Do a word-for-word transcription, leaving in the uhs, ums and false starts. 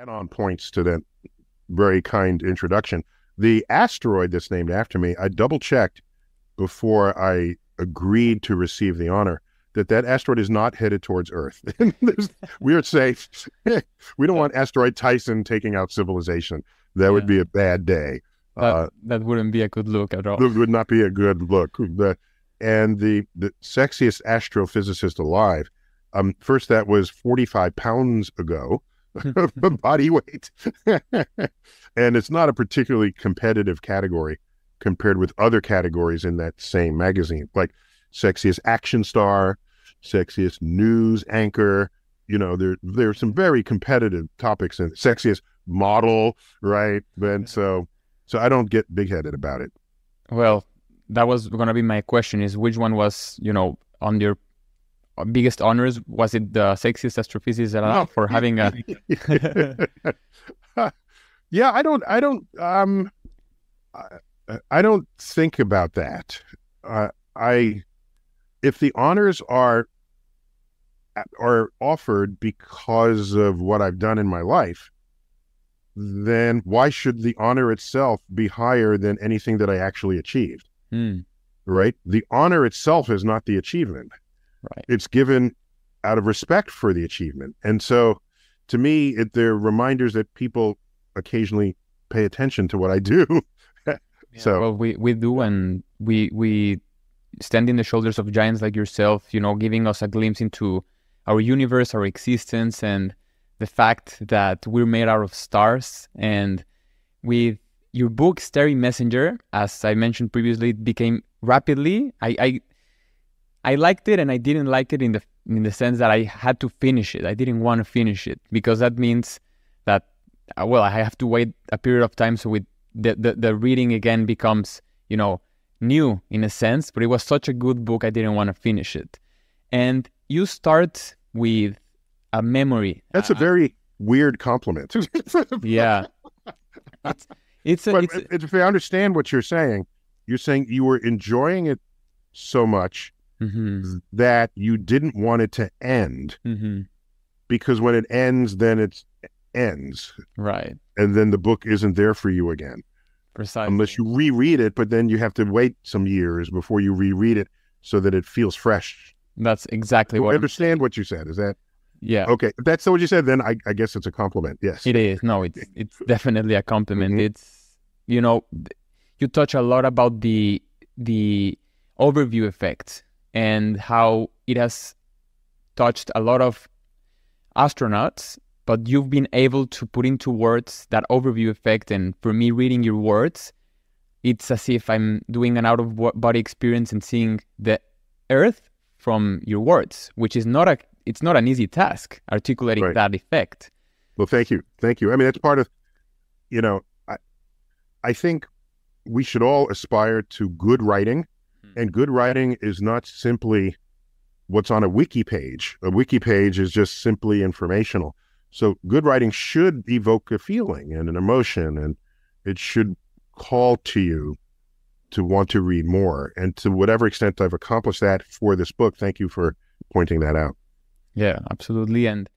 add-on points to that very kind introduction. The asteroid that's named after me, I double-checked before I agreed to receive the honor that that asteroid is not headed towards Earth. We are safe. We don't want asteroid Tyson taking out civilization. That yeah. would be a bad day. That, uh, that wouldn't be a good look at all. It would not be a good look. The, and the, the sexiest astrophysicist alive, um, first that was forty-five pounds ago, body weight. And it's not a particularly competitive category compared with other categories in that same magazine, like sexiest action star, sexiest news anchor. You know, there, there are some very competitive topics and sexiest model, right? And so, so I don't get big-headed about it. Well, that was going to be my question, is which one was, you know, on your biggest honors? Was it the sexiest astrophysicist alive no. for having a... Yeah, I don't, I don't, um, I, I don't think about that. Uh, I, if the honors are, are offered because of what I've done in my life, then why should the honor itself be higher than anything that I actually achieved? Mm. Right? The honor itself is not the achievement. Right. It's given out of respect for the achievement. And so to me, it, they're reminders that people occasionally pay attention to what I do. Yeah, so well, we, we do, and we, we stand in the shoulders of giants like yourself, you know, giving us a glimpse into our universe, our existence, and the fact that we're made out of stars. And with your book, Starry Messenger, as I mentioned previously, it became rapidly, I, I I liked it and I didn't like it in the in the sense that I had to finish it. I didn't want to finish it because that means that, well, I have to wait a period of time. So with the, the, the reading again becomes, you know, new in a sense, but it was such a good book, I didn't want to finish it. And you start with a memory. That's uh, a very weird compliment. Yeah. It's, it's, a, it's, if, if I understand what you're saying, you're saying you were enjoying it so much Mm-hmm. that you didn't want it to end, mm-hmm. because when it ends, then it ends. Right. And then the book isn't there for you again. Precisely. Unless you reread it, but then you have to wait some years before you reread it so that it feels fresh. That's exactly so what I understand I'm... what you said. Is that? Yeah. Okay. If that's what you said, then I, I guess it's a compliment. Yes. It is. No, it's, it's definitely a compliment. Mm-hmm. It's, you know, you touch a lot about the, the overview effect, and how it has touched a lot of astronauts, but you've been able to put into words that overview effect. And for me, reading your words, it's as if I'm doing an out-of-body experience and seeing the Earth from your words, which is not a, it's not an easy task, articulating right. that effect. Well, thank you. Thank you. I mean, that's part of, you know, I, I think we should all aspire to good writing. And good writing is not simply what's on a wiki page. A wiki page is just simply informational. So good writing should evoke a feeling and an emotion, and it should call to you to want to read more. And to whatever extent I've accomplished that for this book, thank you for pointing that out. Yeah, absolutely. And...